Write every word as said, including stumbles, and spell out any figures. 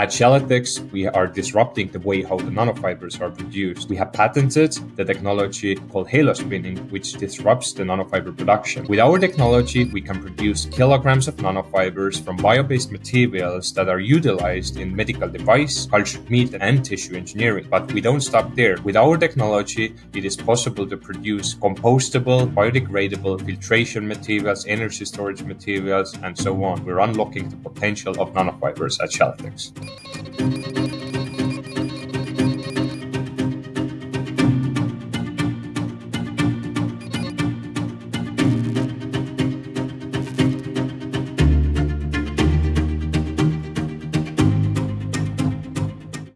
At Gelatex, we are disrupting the way how the nanofibers are produced. We have patented the technology called halo spinning, which disrupts the nanofiber production. With our technology, we can produce kilograms of nanofibers from bio-based materials that are utilized in medical device, cultured meat, and tissue engineering. But we don't stop there. With our technology, it is possible to produce compostable, biodegradable filtration materials, energy storage materials, and so on. We're unlocking the potential of nanofibers at Gelatex.